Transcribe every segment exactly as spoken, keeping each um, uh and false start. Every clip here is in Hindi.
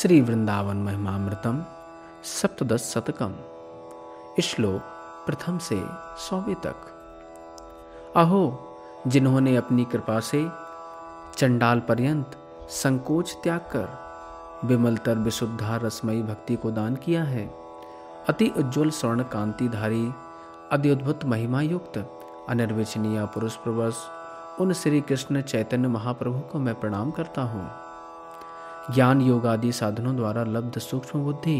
श्री वृंदावन महिमामृतम सप्तदश शतकम श्लोक प्रथम से सौवें तक। अहो जिन्होंने अपनी कृपा से चंडाल पर्यंत संकोच त्याग कर विमलतर विशुद्धा रसमयी भक्ति को दान किया है, अति उज्ज्वल स्वर्ण कांतिधारी अद्भुत महिमा युक्त अनिर्वचनीय पुरुष प्रवश उन श्री कृष्ण चैतन्य महाप्रभु को मैं प्रणाम करता हूँ। ज्ञान योग आदि साधनों द्वारा लब्ध सूक्ष्म बुद्धि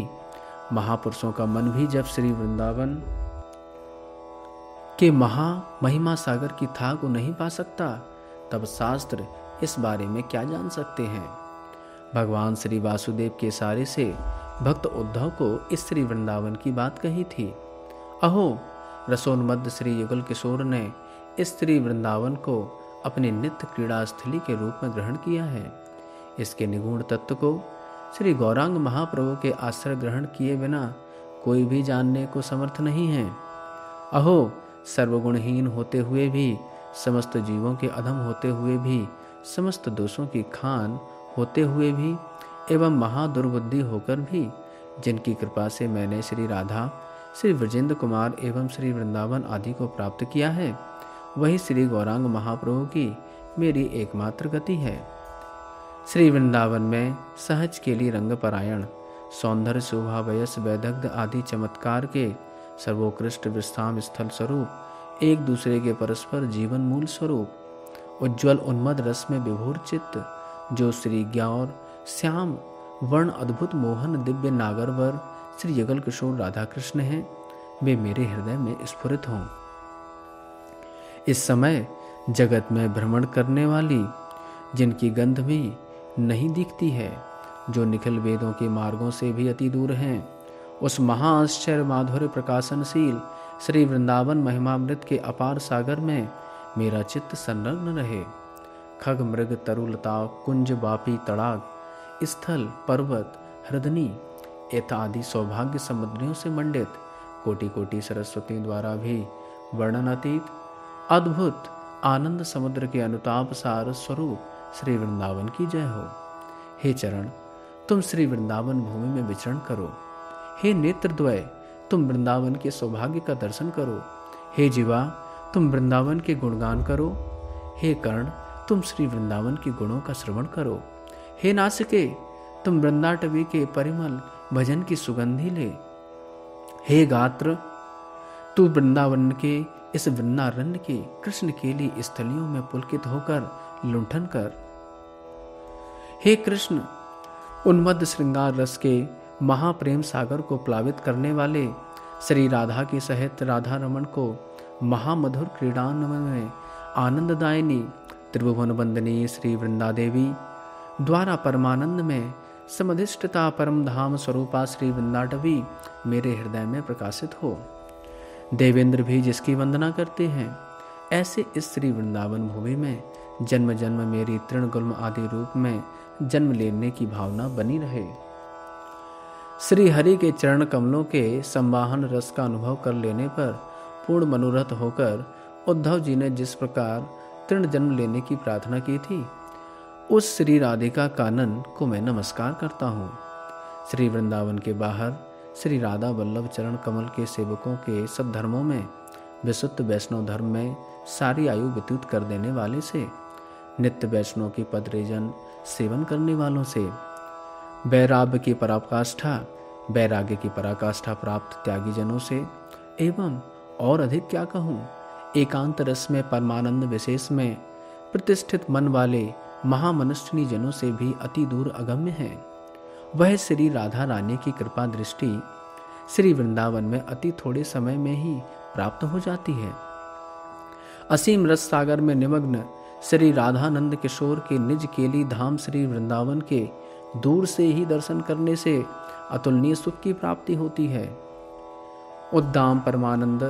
महापुरुषों का मन भी जब श्री वृंदावन के महा महिमा सागर की था को नहीं पा सकता, तब शास्त्र इस बारे में क्या जान सकते हैं। भगवान श्री वासुदेव के इशारे से भक्त उद्धव को इस श्री वृंदावन की बात कही थी। अहो रसोन्मद श्री युगल किशोर ने इस श्री वृंदावन को अपनी नित्य क्रीड़ा स्थली के रूप में ग्रहण किया है। इसके निगूढ़ तत्व को श्री गौरांग महाप्रभु के आश्रय ग्रहण किए बिना कोई भी जानने को समर्थ नहीं है। अहो सर्वगुणहीन होते हुए भी, समस्त जीवों के अधम होते हुए भी, समस्त दोषों की खान होते हुए भी एवं महादुर्बुद्धि होकर भी, जिनकी कृपा से मैंने श्री राधा, श्री ब्रजेंद्र कुमार एवं श्री वृंदावन आदि को प्राप्त किया है, वही श्री गौरांग महाप्रभु की मेरी एकमात्र गति है। श्री वृंदावन में सहज के लिए रंगपरायण सौंदर्य शोभा वयस वैदग्ध आदि चमत्कार के सर्वोत्कृष्ट विश्राम स्थल स्वरूप, एक दूसरे के परस्पर जीवन मूल स्वरूप, उज्ज्वल उन्मद रस में विभोर चित्त, जो श्री ग्यार श्याम वर्ण अद्भुत मोहन दिव्य नागरवर श्री यगल किशोर राधा कृष्ण हैं, वे मेरे हृदय में स्फुरित हों। इस समय जगत में भ्रमण करने वाली, जिनकी गंध भी नहीं दिखती है, जो निखिल वेदों के मार्गों से भी अति दूर हैं, उस महाआश्चर्य माधुर्य प्रकाशनशील श्री वृंदावन महिमामृत के अपार सागर में मेरा चित्त संलग्न रहे। खग मृग तरुलता कुंज बापी तड़ाग स्थल पर्वत हृदनी एत आदि सौभाग्य समुद्रियों से मंडित कोटि कोटि सरस्वती द्वारा भी वर्णनातीत अद्भुत आनंद समुद्र के अनुताप सार स्वरूप श्री वृंदावन की जय हो। हे चरण, तुम श्री वृंदावन भूमि में विचरण करो। हे नेत्रद्वय, तुम वृंदावन के सौभाग्य का दर्शन करो। हे जीवा, तुम वृंदावन के गुणगान करो। हे कर्ण, तुम श्री वृंदावन के गुणों का श्रवण करो। हे नासिके, तुम वृंदाटवी के परिमल भजन की सुगंधि ले। हे गात्र, तू वृंदावन के इस वृंदारण्य के कृष्ण के लिए स्थलियों में पुलकित होकर लुंठन कर। हे कृष्ण, उन्मद श्रृंगार रस के महाप्रेम सागर को प्लावित करने वाले श्री राधा के सहित राधा रमण को महामधुर क्रीड़ान में आनंददायिनी त्रिभुवन वंदनी श्री वृंदा देवी द्वारा परमानंद में समधिष्ठता परम धाम स्वरूपा श्री वृंदाटवी मेरे हृदय में प्रकाशित हो। देवेंद्र भी जिसकी वंदना करते हैं, ऐसे इस श्री वृंदावन भूमि में जन्म जन्म मेरी तृण गुल्म आदि रूप में जन्म लेने की भावना बनी रहे। श्री हरि के चरण कमलों के संवाहन रस का अनुभव कर लेने पर पूर्ण मनोरथ होकर उद्धव जी ने जिस प्रकार तृण जन्म लेने की प्रार्थना की थी, उस श्री राधिका कानन को मैं नमस्कार करता हूँ। श्री वृंदावन के बाहर श्री राधा वल्लभ चरण कमल के सेवकों के सब धर्मों में विशुद्ध वैष्णव धर्म में सारी आयु व्यतीत कर देने वाले से, नित्य वैष्णव की पदरेजन सेवन करने वालों से, वैराग्य की पराकाष्ठा वैराग्य की पराकाष्ठा प्राप्त त्यागी जनों से, एवं और अधिक क्या कहूँ, एकांत रस में परमानंद विशेष में प्रतिष्ठित मन वाले महामनुष्यनी जनों से भी अति दूर अगम्य है। वह श्री राधा रानी की कृपा दृष्टि श्री वृंदावन में अति थोड़े समय में ही प्राप्त हो जाती है। असीम रस सागर में निमग्न श्री राधानंद किशोर के निज केली धाम श्री वृंदावन के दूर से ही दर्शन करने से अतुलनीय सुख की प्राप्ति होती है। उद्दाम परमानंद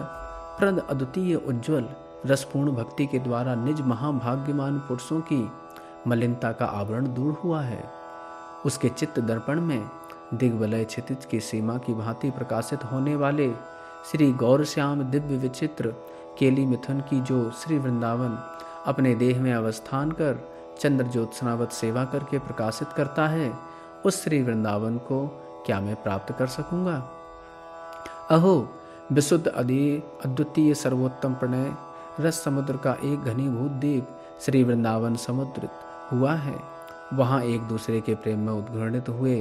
प्रद अद्वितीय उज्ज्वल रसपूर्ण भक्ति के द्वारा निज महाभाग्यमान पुरुषों की मलिनता का आवरण दूर हुआ है। उसके चित्त दर्पण में दिग्वलय क्षितिज की सीमा की भांति प्रकाशित होने वाले श्री गौरश्याम दिव्य विचित्र केली मिथुन की, जो श्री वृंदावन अपने देह में अवस्थान कर चंद्र ज्योत्सनावत सेवा करके प्रकाशित करता है, उस श्री वृंदावन को क्या मैं प्राप्त कर सकूंगा। अहो विशुद्ध अद्वितीय सर्वोत्तम प्रणय रस समुद्र का एक घनीभूत द्वीप श्री वृंदावन समुद्र हुआ है। वहाँ एक दूसरे के प्रेम में उद्घृणित हुए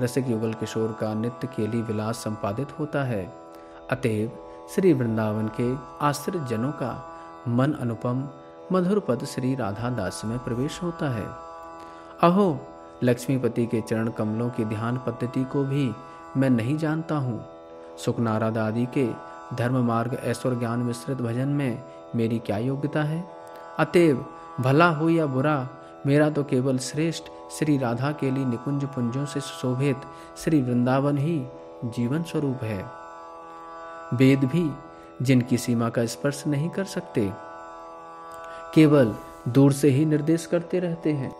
रसिक युगल किशोर का नित्य केली विलास संपादित होता है। अतएव श्री वृंदावन के आश्रित जनों का मन अनुपम मधुर पद श्री राधा दास में प्रवेश होता है। अहो लक्ष्मीपति के चरण कमलों की ध्यान पद्धति को भी मैं नहीं जानता हूँ। सुखनारद आदि के धर्म मार्ग ऐश्वर्य ज्ञान मिश्रित भजन में मेरी क्या योग्यता है। अतएव भला हो या बुरा, मेरा तो केवल श्रेष्ठ श्री राधा के लिए निकुंज पुंजों से सुशोभित श्री वृंदावन ही जीवन स्वरूप है। वेद भी जिनकी सीमा का स्पर्श नहीं कर सकते, केवल दूर से ही निर्देश करते रहते हैं।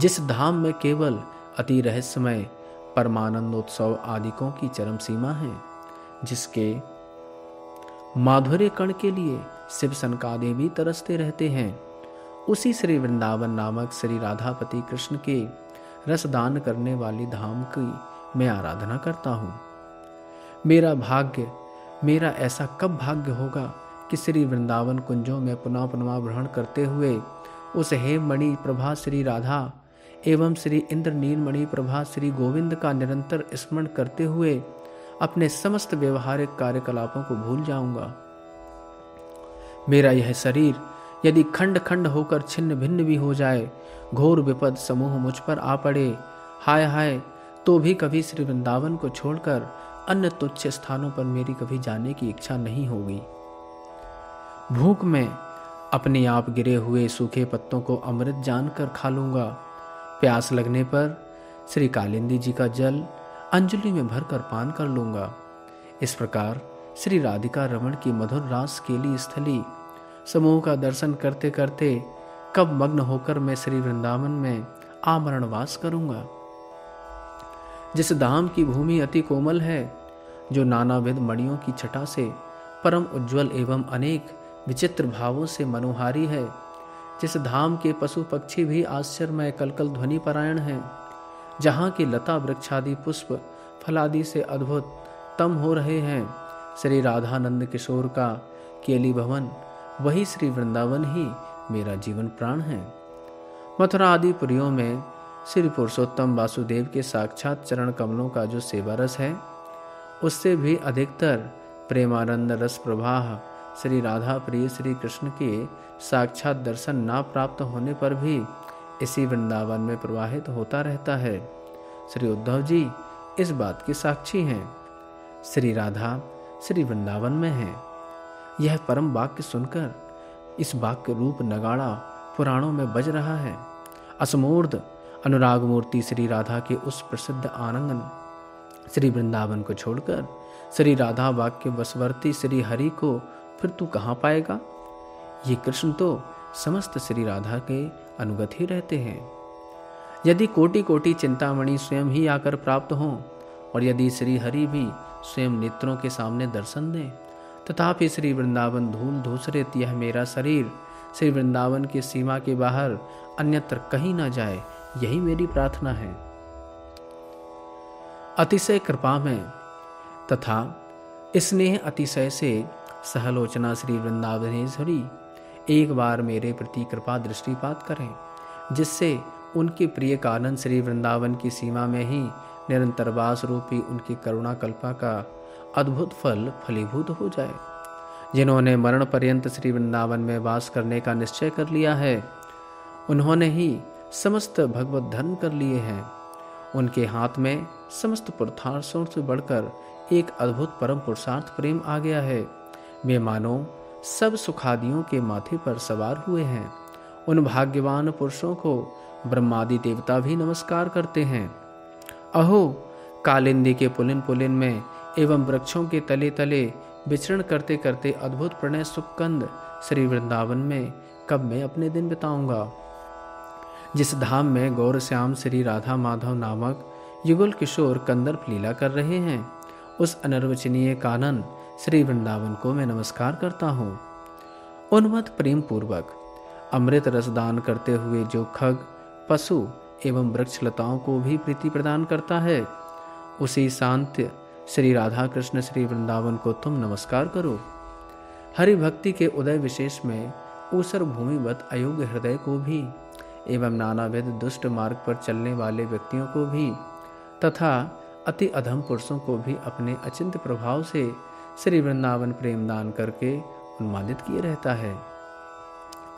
जिस धाम में केवल अति रहस्यमय परमानंदोत्सव आदिकों की चरम सीमा है, जिसके माधुर्य कण के लिए शिव सनकादि भी तरसते रहते हैं, उसी श्री वृंदावन नामक श्री राधापति कृष्ण के रसदान करने वाली धाम की मैं आराधना करता हूँ। मेरा भाग्य, मेरा ऐसा कब भाग्य होगा कि श्री वृंदावन कुंजों में पुनः पुनः भ्रमण करते हुए उस हेममणि प्रभा श्री राधा एवं श्री इंद्रनीलमणि प्रभा श्री गोविंद का निरंतर स्मरण करते हुए अपने समस्त व्यवहारिक कार्यकलापों को भूल जाऊंगा। मेरा यह शरीर यदि खंड खंड होकर छिन्न भिन्न भी हो जाए, घोर विपद समूह मुझ पर आ पड़े, हाय हाय, तो भी कभी श्री वृंदावन को छोड़कर अन्य तुच्छ स्थानों पर मेरी कभी जाने की इच्छा नहीं होगी। भूख में अपने आप गिरे हुए सूखे पत्तों को अमृत जानकर खा लूंगा। प्यास लगने पर श्री कालिंदी जी का जल अंजलि में भरकर पान कर लूंगा। इस प्रकार श्री राधिका रमण की मधुर रास केली स्थली समूह का दर्शन करते करते कब मग्न होकर मैं श्री वृंदावन में आमरणवास करूंगा। जिस धाम की भूमि अति कोमल है, जो नानाविध मणियों की छटा से परम उज्ज्वल एवं अनेक विचित्र भावों से मनोहारी है, जिस धाम के पशु पक्षी भी आश्चर्यमय कलकल ध्वनि परायण हैं, जहाँ की लता वृक्षादि पुष्प फलादि से अद्भुत तम हो रहे हैं, श्री राधानंद किशोर का केली भवन वही श्री वृंदावन ही मेरा जीवन प्राण है। मथुरा आदि पुरियों में श्री पुरुषोत्तम वासुदेव के साक्षात चरण कमलों का जो सेवा रस है, उससे भी अधिकतर प्रेमानंद रस प्रवाह श्री राधा प्रिय श्री कृष्ण के साक्षात दर्शन ना प्राप्त होने पर भी इसी वृंदावन में प्रवाहित होता रहता है। श्री उद्धव जी इस बात की साक्षी हैं। श्री राधा श्री वृंदावन में हैं। यह परम वाक्य सुनकर इस वाक्य रूप नगाड़ा पुराणों में बज रहा है। असमूर्ध अनुराग मूर्ति श्री राधा के उस प्रसिद्ध आनंगन श्री वृंदावन को छोड़कर श्री राधा वाक्य वसवर्ती श्री हरि को फिर तू कहाँ पाएगा। ये कृष्ण तो समस्त श्री राधा के अनुगत ही रहते हैं। यदि कोटि कोटि चिंतामणि स्वयं ही आकर प्राप्त हों और यदि श्री हरि भी स्वयं नेत्रों के सामने दर्शन दें, तथापि श्री वृंदावन धूल धूसरित यह मेरा शरीर श्री वृंदावन की सीमा के बाहर अन्यत्र कहीं ना जाए, यही मेरी प्रार्थना है। अतिशय कृपा में तथा स्नेह अतिशय से सहलोचना श्री वृंदावनेश्वरी एक बार मेरे प्रति कृपा दृष्टिपात करें, जिससे उनके प्रिय कारण श्री वृंदावन की सीमा में ही निरंतरवास रूपी उनकी करुणा कल्पा का अद्भुत फल फलीभूत हो जाए। जिन्होंने मरण पर्यंत श्री वृंदावन में वास करने का निश्चय कर लिया है, उन्होंने ही समस्त भगवत धर्म कर लिए हैं। उनके हाथ में समस्त पुरुषार्थों से बढ़कर एक अद्भुत परम पुरुषार्थ प्रेम आ गया है। वे मानो सब सुखादियों के माथे पर सवार हुए हैं। उन भाग्यवान पुरुषों को ब्रह्मादि देवता भी नमस्कार करते हैं। अहो कालिंदी के पुलिन पुलिन में एवं वृक्षों के तले तले विचरण करते करते अद्भुत प्रणय सुकंद श्री वृंदावन में कब मैं अपने दिन बिताऊंगा। जिस धाम में गौरश्याम श्री राधा माधव नामक युगल किशोर कंदर्प लीला कर रहे हैं, उस अनर्वचनीय कानन श्री वृंदावन को मैं नमस्कार करता हूँ। उन्मत्त प्रेम पूर्वक अमृत रसदान करते हुए जो खग पशु एवं वृक्ष लताओं को भी प्रीति प्रदान करता है। उसी शांत श्री राधा कृष्ण श्री वृंदावन को तुम नमस्कार करो। हरि भक्ति के उदय विशेष में ऊसर भूमिवत अयोग्य हृदय को भी एवं नानाविध दुष्ट मार्ग पर चलने वाले व्यक्तियों को भी तथा अति अधम पुरुषों को भी अपने अचिंत्य प्रभाव से श्री वृंदावन प्रेम दान करके उन्मादित किए रहता है।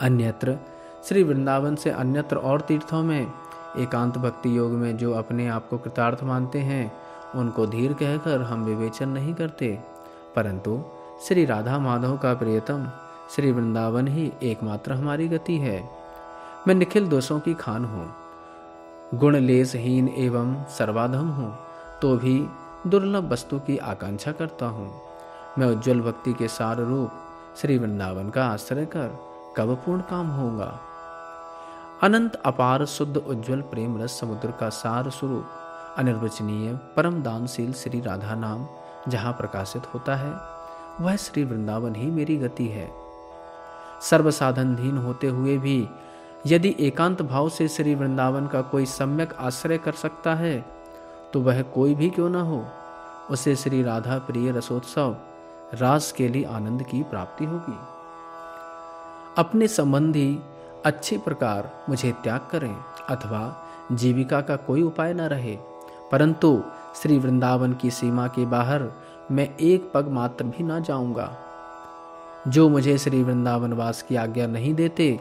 अन्यत्र श्री वृंदावन से अन्यत्र और तीर्थों में एकांत भक्ति योग में जो अपने आप को कृतार्थ मानते हैं उनको धीर कहकर हम विवेचन नहीं करते, परंतु श्री राधा माधव का प्रियतम श्री वृंदावन ही एकमात्र हमारी गति है। मैं निखिल दोषों की खान हूँ, गुण लेसहीन एवं सर्वाधम हूँ, तो भी दुर्लभ वस्तु की आकांक्षा करता हूँ। मैं उज्ज्वल भक्ति के सार रूप श्री वृंदावन का आश्रय कर कब पूर्ण काम होगा। अनंत अपार शुद्ध उज्ज्वल प्रेम रस समुद्र का सार स्वरूप अनिर्वचनीय परम दानशील श्री राधा नाम जहाँ प्रकाशित होता है वह श्री वृंदावन ही मेरी गति है। सर्वसाधनधीन होते हुए भी यदि एकांत भाव से श्री वृंदावन का कोई सम्यक आश्रय कर सकता है तो वह कोई भी क्यों न हो, उसे श्री राधा प्रिय रसोत्सव रास के लिए आनंद की प्राप्ति होगी। अपने संबंधी अच्छे प्रकार मुझे त्याग करें अथवा जीविका का कोई उपाय न रहे, परंतु श्री वृंदावन की सीमा के बाहर मैं एक पग मात्र भी ना जाऊंगा। जो मुझे श्री वृंदावनवास की आज्ञा नहीं देते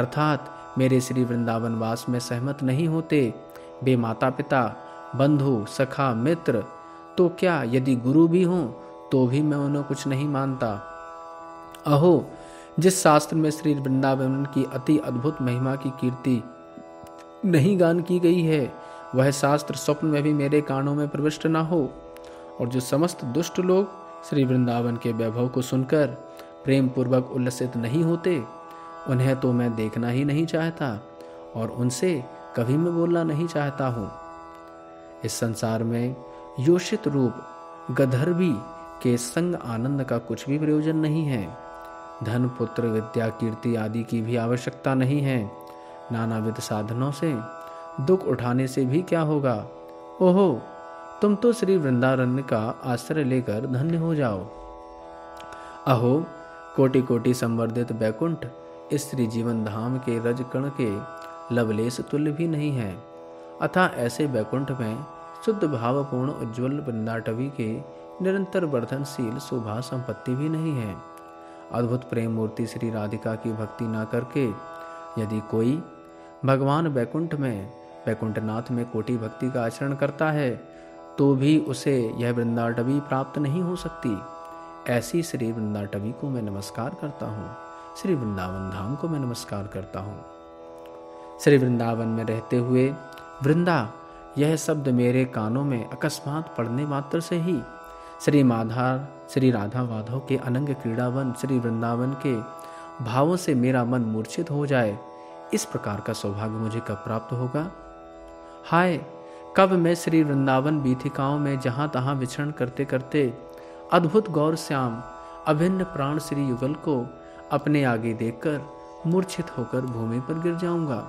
अर्थात मेरे श्री वृंदावनवास में सहमत नहीं होते, वे माता पिता बंधु सखा मित्र तो क्या यदि गुरु भी हों तो भी मैं उन्हें कुछ नहीं मानता। अहो, जिस शास्त्र में श्री वृंदावन की अति अद्भुत महिमा की कीर्ति नहीं गान की गई है वह शास्त्र स्वप्न में भी मेरे कानों में प्रविष्ट ना हो। और जो समस्त दुष्ट लोग श्री वृंदावन के वैभव को सुनकर प्रेम पूर्वक उल्लसित नहीं होते उन्हें तो मैं देखना ही नहीं चाहता और उनसे कभी मैं बोलना नहीं चाहता हूँ। इस संसार में योषित रूप गधर्वी के संग आनंद का कुछ भी प्रयोजन नहीं है। धन पुत्र विद्या कीर्ति आदि की भी आवश्यकता नहीं है। नानाविध साधनों से दुख उठाने से भी क्या होगा। ओहो, तुम तो श्री वृंदावन का आश्रय लेकर धन्य हो जाओ। अहो, कोटि कोटि संवर्धित बैकुंठ इस श्री जीवन धाम के रज कण के लवलेश तुल्य भी नहीं है। अतः ऐसे बैकुंठ में शुद्ध भावपूर्ण उज्ज्वल वृंदाटवी के निरंतर वर्धनशील शोभा संपत्ति भी नहीं है। अद्भुत प्रेम मूर्ति श्री राधिका की भक्ति ना करके यदि कोई भगवान बैकुंठ में बैकुंठनाथ में कोटि भक्ति का आचरण करता है तो भी उसे यह वृंदाटवी प्राप्त नहीं हो सकती। ऐसी श्री वृंदाटवी को मैं नमस्कार करता हूँ, श्री वृंदावन धाम को मैं नमस्कार करता हूँ। श्री वृंदावन में रहते हुए वृंदा यह शब्द मेरे कानों में अकस्मात पड़ने मात्र से ही श्री माधा श्री राधा माधव के अनंग क्रीड़ावन श्री वृंदावन के भावों से मेरा मन मूर्छित हो जाए, इस प्रकार का सौभाग्य मुझे कब प्राप्त होगा। हाय, कब मैं श्री वृंदावन बीथिकाओं में जहाँ तहाँ विचरण करते करते अद्भुत गौर श्याम अभिन्न प्राण श्री युगल को अपने आगे देखकर मूर्छित होकर भूमि पर गिर जाऊंगा।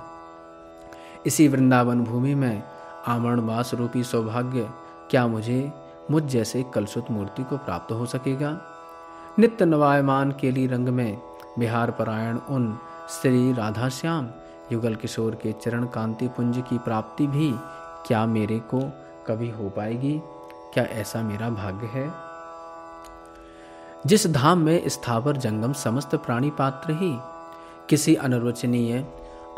इसी वृंदावन भूमि में आमरणवास रूपी सौभाग्य क्या मुझे मुझ जैसे कलशुत मूर्ति को प्राप्त हो सकेगा। नित्य नवायमान केली रंग में बिहार परायण उन श्री राधाश्याम युगल किशोर के चरण कांति पुंज की प्राप्ति भी क्या मेरे को कभी हो पाएगी। क्या ऐसा मेरा भाग्य है। जिस धाम में स्थावर जंगम समस्त प्राणी पात्र ही किसी अनिर्वचनीय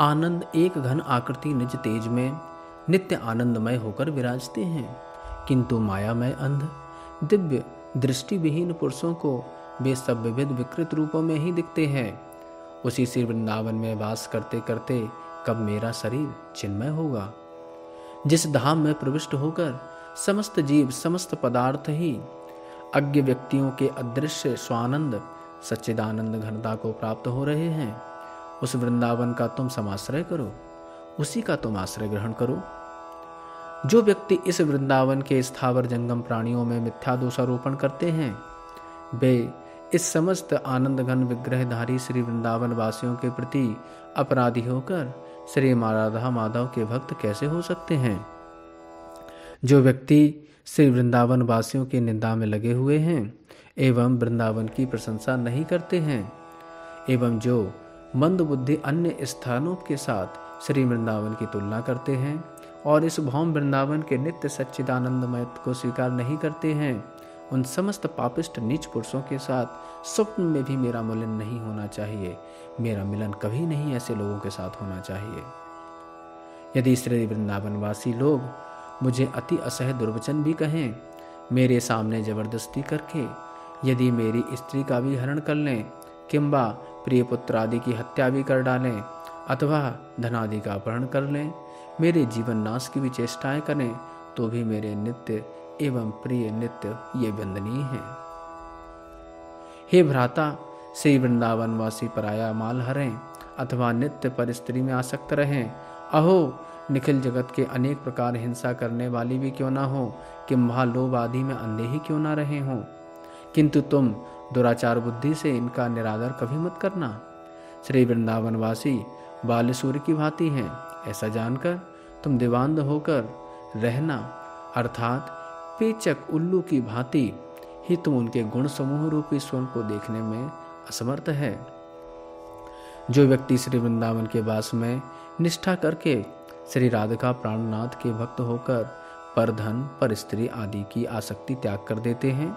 आनंद एक घन आकृति निज तेज में नित्य आनंदमय होकर विराजते हैं, किंतु मायामय अंध दिव्य दृष्टिविहीन पुरुषों को वे सब विविध विकृत रूपों में ही दिखते हैं। उसी श्री वृंदावन में वास करते करते कब मेरा शरीर चिन्मय होगा। जिस धाम में प्रविष्ट होकर समस्त जीव समस्त पदार्थ ही अज्ञ व्यक्तियों के अदृश्य स्वानंद सच्चिदानंद घनता को प्राप्त हो रहे हैं, उस वृंदावन का तुम समाश्रय करो, उसी का तुम आश्रय ग्रहण करो। जो व्यक्ति इस वृंदावन के स्थावर जंगम प्राणियों में मिथ्या दोषारोपण करते हैं वे इस समस्त आनंद घन विग्रहधारी श्री वृंदावन वासियों के प्रति अपराधी होकर श्री राधा माधव के भक्त कैसे हो सकते हैं? जो व्यक्ति श्री वृंदावन वासियों की निंदा में लगे हुए हैं एवं वृंदावन की प्रशंसा नहीं करते हैं, एवं जो मंदबुद्धि अन्य स्थानों के साथ श्री वृंदावन की तुलना करते हैं और इस भौम वृंदावन के नित्य सच्चिदानंदमय को स्वीकार नहीं करते हैं, उन समस्त पापिष्ट नीच पुरुषों के साथ स्वप्न में भी मेरा मिलन नहीं होना चाहिए, मेरा मिलन कभी नहीं ऐसे लोगों के साथ होना चाहिए। यदि श्री वृंदावनवासी लोग मुझे अति असह्य दुर्वचन भी कहें, मेरे सामने जबरदस्ती करके यदि मेरी स्त्री का भी हरण कर लें, किंबा प्रिय पुत्र आदि की हत्या भी कर डालें अथवा धनादि का अपहरण कर लें, मेरे जीवन नाश की भी चेष्टाएं करें, तो भी मेरे नित्य एवं प्रिय नित्य ये वंदनीय हैं। हे भ्राता, श्री वृंदावनवासी पराया माल हरें अथवा नित्य पर स्त्री में आसक्त रहें, अहो निखिल जगत के अनेक प्रकार हिंसा करने वाली भी क्यों ना हो, कि महालोभ आदि में अंधे ही क्यों ना रहे हों, किंतु तुम दुराचार बुद्धि से इनका निरादर कभी मत करना। श्री वृंदावनवासी बालसूर की भांति हैं, ऐसा जानकर तुम देवांध होकर रहना, अर्थात पेचक उल्लू की भांति ही तुम उनके गुण समूह रूपी स्वर्ण को देखने में असमर्थ है। जो व्यक्ति श्री वृंदावन के वास में निष्ठा करके श्री राधिका प्राणनाथ के भक्त होकर पर धन पर स्त्री आदि की आसक्ति त्याग कर देते हैं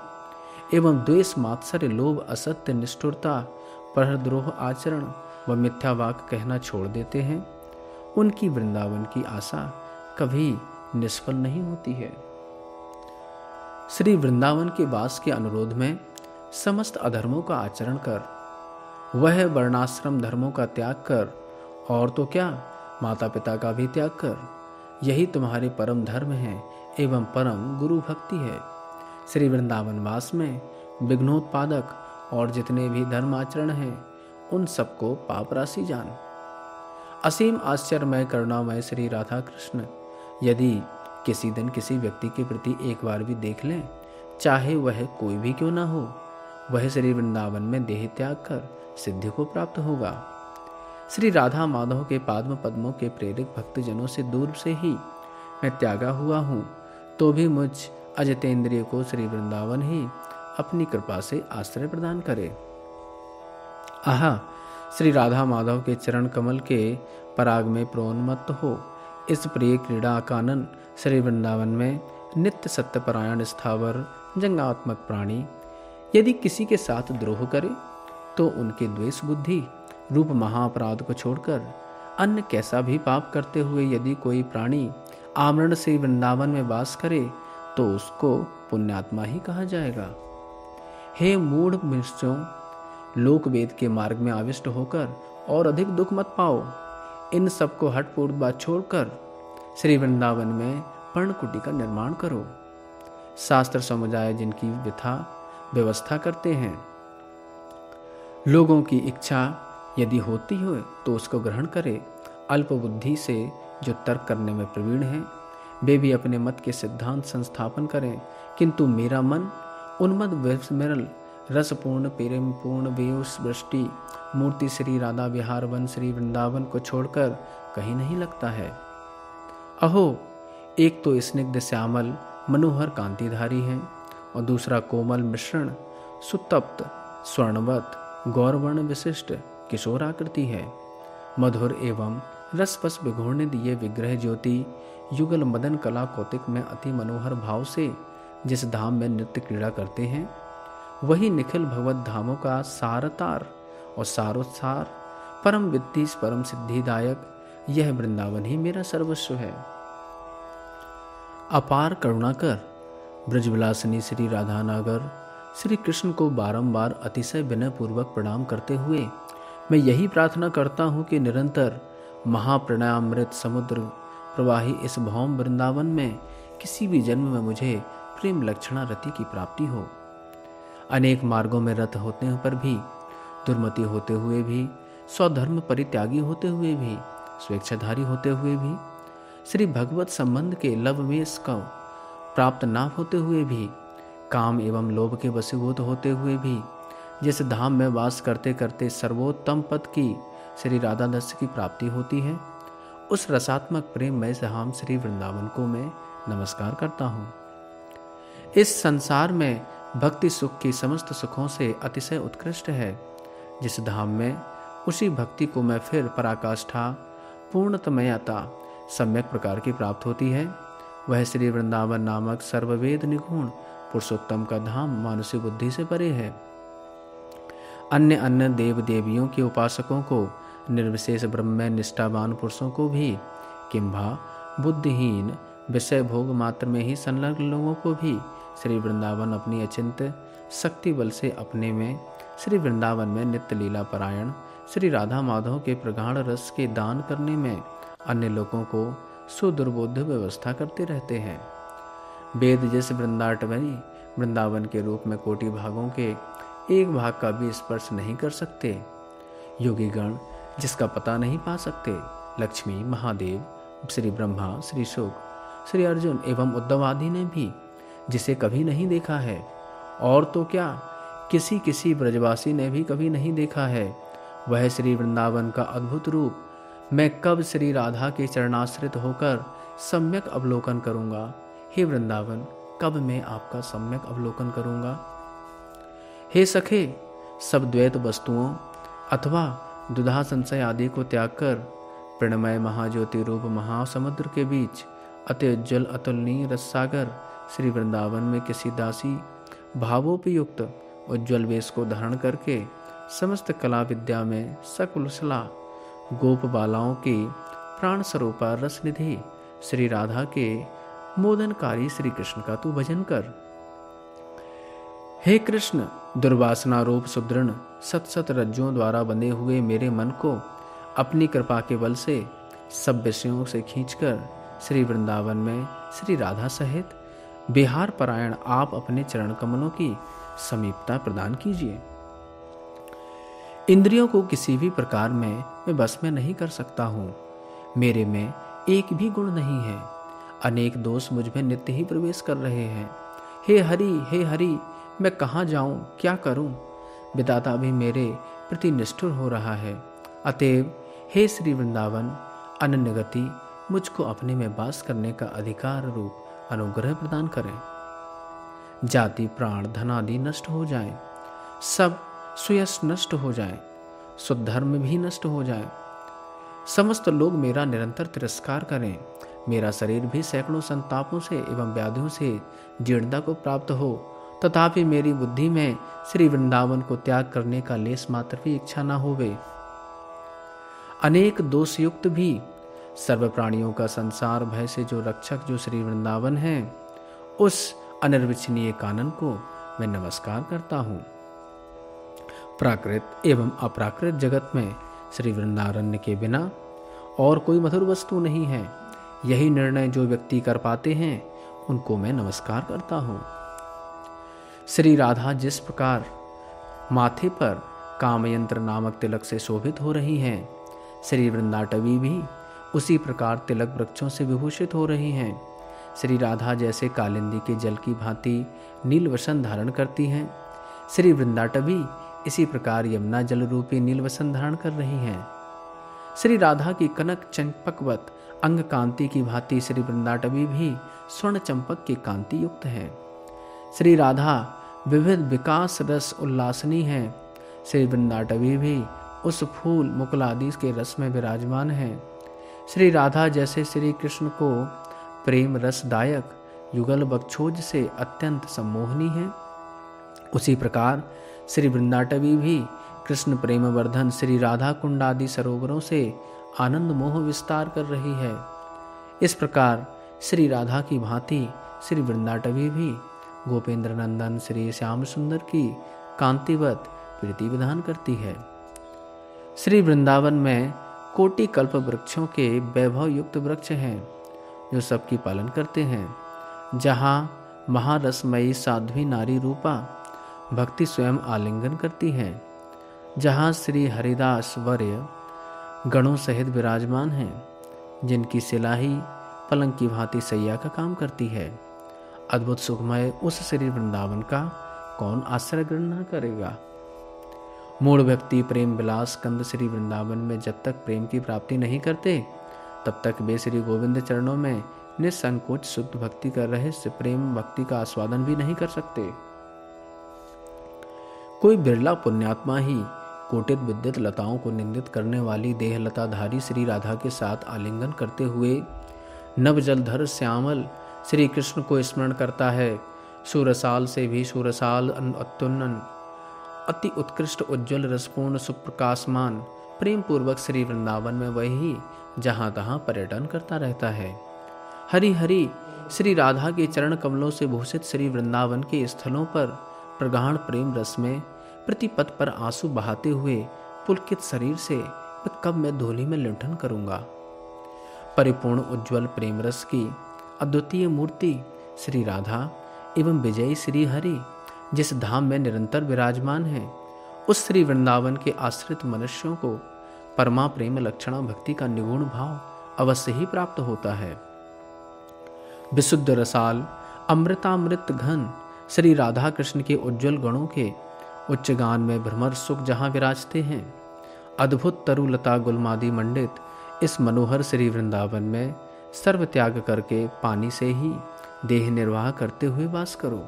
एवं द्वेष मात्सर्य लोभ असत्य निष्ठुरता परद्रोह आचरण व मिथ्या वाक कहना छोड़ देते हैं, उनकी वृंदावन की आशा कभी निष्फल नहीं होती है। श्री वृंदावन के वास के अनुरोध में समस्त अधर्मों का आचरण कर, वह वर्णाश्रम धर्मों का त्याग कर और तो क्या माता पिता का भी त्याग कर, यही तुम्हारे परम धर्म है एवं परम गुरु भक्ति है। श्री वृंदावनवास में विघ्नोत्पादक और जितने भी धर्म आचरण हैं उन सबको पाप राशि जान। असीम आश्चर्यमय करुणामय श्री राधा कृष्ण यदि किसी दिन किसी व्यक्ति के प्रति एक बार भी देख लें, चाहे वह कोई भी क्यों ना हो, वह श्री वृंदावन में देह त्याग कर सिद्धि को प्राप्त होगा। श्री राधा माधव के पाद्म पद्मों के प्रेरक भक्तजनों से दूर से ही मैं त्यागा हुआ हूँ, तो भी मुझ अजितेंद्रिय को श्री वृंदावन ही अपनी कृपा से आश्रय प्रदान करे। आहा, श्री राधा माधव के चरण कमल के पराग में प्रोन्मत्त हो, इस प्रिय क्रीड़ा कानन श्री वृंदावन में नित्य सत्यपरायण स्थावर जंगात्मक प्राणी यदि किसी के साथ द्रोह करे, तो उनके द्वेष बुद्धि रूप महाअपराध को छोड़कर अन्य कैसा भी पाप करते हुए यदि कोई प्राणी आमरण से वृंदावन में वास करे, तो उसको पुण्यात्मा ही कहा जाएगा। हे मूढ़ मनुष्यों, लोकवेद के मार्ग में आविष्ट होकर और अधिक दुख मत पाओ। इन सबको हठपूर्ण बात छोड़कर श्री वृंदावन में पर्णकुटी का निर्माण करो। शास्त्र समुदाय जिनकी व्यथा व्यवस्था करते हैं, लोगों की इच्छा यदि होती हो तो उसको ग्रहण करे। अल्प बुद्धि से जो तर्क करने में प्रवीण हैं, वे भी अपने मत के सिद्धांत संस्थापन करें, किंतु मेरा मन उन्मद विस्मरल रसपूर्ण प्रेमपूर्ण व्यूस वृष्टि मूर्ति श्री राधा विहार वन श्री वृंदावन को छोड़कर कहीं नहीं लगता है। अहो, एक तो स्निग्ध श्यामल मनोहर कांतिधारी हैं और दूसरा कोमल मिश्रण सुतप्त स्वर्णवत गौरवर्ण विशिष्ट किशोराकृति है। मधुर एवं रसपस विघूर्णित ये विग्रह ज्योति युगल मदन कला कौतिक में अति मनोहर भाव से जिस धाम में नृत्य क्रीड़ा करते हैं, वही निखिल भगवत धामों का सारतार और सारोत्सार परम वित्तीस परम सिद्धिदायक यह वृंदावन ही मेरा सर्वस्व है। अपार करुणा कर ब्रजविलासिनी श्री राधानागर श्री कृष्ण को बारंबार अतिशय विनय पूर्वक प्रणाम करते हुए मैं यही प्रार्थना करता हूँ कि निरंतर महाप्रणयामृत समुद्र प्रवाही इस भौम वृंदावन में किसी भी जन्म में मुझे प्रेम लक्षणा रति की प्राप्ति हो। अनेक मार्गों में रत होते पर भी, दुर्मति होते हुए भी, स्वधर्म परित्यागी होते हुए भी, स्वेच्छाधारी होते हुए भी, श्री भगवत संबंध के लवमेश को प्राप्त ना होते हुए भी, काम एवं लोभ के वशीभूत होते हुए भी, जिस धाम में वास करते करते सर्वोत्तम पद की श्री राधा दस की प्राप्ति होती है, उस रसात्मक प्रेम में जहां श्री वृंदावन को मैं नमस्कार करता हूँ। इस संसार में भक्ति सुख की समस्त सुखों से अतिशय उत्कृष्ट है, जिस धाम में उसी भक्ति को मैं फिर पराकाष्ठा पूर्णतमयता सम्यक प्रकार की प्राप्त होती है। वह श्री वृंदावन नामक सर्ववेद निगुण पुरुषोत्तम का धाम मानसिक बुद्धि से परे है। अन्य अन्य देव देवियों के उपासकों को, निर्विशेष ब्रह्म निष्ठावान पुरुषों को भी, किंबा बुद्धिहीन विषय भोग मात्र में ही संलग्न लोगों को भी श्री वृंदावन अपनी अचिंत शक्ति बल से अपने में श्री वृंदावन में नित्य लीला परायण श्री राधा माधव के प्रगाढ़ रस के दान करने में अन्य लोगों को सुदुर्बोध व्यवस्था करते रहते हैं। वेद जिस वृंदाटवनी वृंदावन के रूप में कोटि भागों के एक भाग का भी स्पर्श नहीं कर सकते, योगीगण जिसका पता नहीं पा सकते, लक्ष्मी, महादेव, श्री ब्रह्मा, श्री शुक, श्री अर्जुन एवं उद्धव आदि ने भी जिसे कभी नहीं देखा है, और तो क्या किसी किसी ब्रजवासी ने भी कभी नहीं देखा है, वह श्री वृंदावन का अद्भुत रूप मैं कब श्री राधा के चरणाश्रित होकर सम्यक अवलोकन करूँगा। हे वृंदावन, कब मैं आपका सम्यक अवलोकन करूँगा। हे सखे, सब द्वैत वस्तुओं अथवा दुधा संशय आदि को त्याग कर प्रणमय महाज्योति रूप महासमुद्र के बीच अति उज्ज्वल अतुलनीय रससागर श्री वृंदावन में किसी दासी भावोपयुक्त उज्ज्वल वेश को धारण करके समस्त कला विद्या में सकुलसला गोप बालाओं की प्राण स्वरूपा रस निधि श्री राधा के मोदनकारी श्री कृष्ण का तू भजन कर। हे कृष्ण, दुर्वासना रूप सुदृढ़ सत सत रज्जों द्वारा बंधे हुए मेरे मन को अपनी कृपा के बल से सब विषयों से खींचकर श्री वृंदावन में श्री राधा सहित बिहार परायण आप अपने चरण कमलों की समीपता प्रदान कीजिए। इंद्रियों को किसी भी प्रकार में मैं बस में नहीं कर सकता हूँ। मेरे में एक भी गुण नहीं है। अनेक दोष मुझ में नित्य ही प्रवेश कर रहे हैं। हे हरि, हे हरि, मैं कहाँ जाऊँ, क्या करूँ। विदाता भी मेरे प्रति निष्ठुर हो रहा है। अतएव हे श्री वृंदावन, अनन्यगति मुझको अपने में वास करने का अधिकार रूप अनुग्रह प्रदान करें। जाति प्राण धनादि नष्ट हो जाएं, सब सुयश नष्ट हो जाएं, सुधर्म भी नष्ट हो जाएं। समस्त लोग मेरा निरंतर तिरस्कार करें। मेरा शरीर भी सैकड़ों संतापों से एवं व्याधियों से जीर्णता को प्राप्त हो, तथापि मेरी बुद्धि में श्री वृंदावन को त्याग करने का लेस मात्र भी इच्छा न होवे। अनेक दोषयुक्त भी सर्व प्राणियों का संसार भय से जो रक्षक जो श्री वृंदावन है, उस अनिर्वचनीय कानन को मैं नमस्कार करता हूँ। प्राकृत एवं अप्राकृत जगत में श्री वृंदारण्य के बिना और कोई मधुर वस्तु नहीं है। यही निर्णय जो व्यक्ति कर पाते हैं, उनको मैं नमस्कार करता हूँ। श्री राधा जिस प्रकार माथे पर कामयंत्र नामक तिलक से शोभित हो रही हैं, श्री वृंदाटवी भी उसी प्रकार तिलक वृक्षों से विभूषित हो रही हैं। श्री राधा जैसे कालिंदी के जल की भांति नीलवसन धारण करती हैं, श्री वृंदाटवी इसी प्रकार यमुना जल रूपी नीलवसन धारण कर रही हैं। श्री राधा की कनक चंपकवत अंग कांति की भांति श्री वृंदाटवी भी स्वर्ण चंपक की कांति युक्त है। श्री राधा विविध विकास रस उल्लासनी है, श्री वृंदाटवी भी उस फूल मुकुलादि के रस में विराजमान है। श्री राधा जैसे श्री कृष्ण को प्रेम रसदायक युगल बक्षोज से अत्यंत सम्मोहनी है, उसी प्रकार श्री वृंदाटवी भी कृष्ण प्रेम वर्धन श्री राधा कुंडादि सरोवरों से आनंद मोह विस्तार कर रही है। इस प्रकार श्री राधा की भांति श्री वृंदाटवी भी गोपेंद्र नंदन श्री श्याम सुंदर की कांतिवत प्रीति विधान करती है। श्री वृंदावन में कोटि कल्प वृक्षों के वैभव युक्त वृक्ष हैं, जो सबकी पालन करते हैं। जहाँ महारसमयी साध्वी नारी रूपा भक्ति स्वयं आलिंगन करती हैं, जहाँ श्री हरिदास वर्य गणों सहित विराजमान हैं, जिनकी सिलाही पलंग की भांति सैया का काम करती है। अद्भुत सुखमय उस श्री वृंदावन का कौन आश्रय ग्रहण करेगा। मूढ़ व्यक्ति प्रेम विलास कंद श्री वृंदावन में जब तक प्रेम की प्राप्ति नहीं करते, तब तक वे श्री गोविंद चरणों में निसंकोच शुद्ध भक्ति कर रहे से प्रेम भक्ति का आस्वादन भी नहीं कर सकते। कोई बिरला पुण्यात्मा ही कोटित विद्युत लताओं को निंदित करने वाली देहलताधारी श्री राधा के साथ आलिंगन करते हुए नवजलधर श्यामल श्री कृष्ण को स्मरण करता है। सूरसाल से भी सूरसाल अत्युन्नन अति उत्कृष्ट उज्ज्वल रसपूर्ण सुप्रकाशमान प्रेम पूर्वक श्री वृंदावन में वही जहाँ तहाँ पर्यटन करता रहता है। हरि हरि श्री राधा के चरण कमलों से भूषित श्री वृंदावन के स्थलों पर प्रगाढ़ प्रेम रस में प्रतिपद पर आंसू बहाते हुए पुलकित शरीर से मैं कब मैं धूलि में लुंठन करूँगा। परिपूर्ण उज्ज्वल प्रेम रस की अद्वितीय मूर्ति श्री राधा एवं विजयी श्री हरि जिस धाम में निरंतर विराजमान है, उस श्री वृंदावन के आश्रित मनुष्यों को परमा प्रेम लक्षणा भक्ति का निगुण भाव अवश्य ही प्राप्त होता है। विशुद्ध रसाल अमृतामृत घन श्री राधा कृष्ण के उज्ज्वल गणों के उच्च गान में भ्रमर सुख जहाँ विराजते हैं, अद्भुत तरुलता गुलमादि मंडित इस मनोहर श्री वृंदावन में सर्व त्याग करके पानी से ही देह निर्वाह करते हुए वास करो।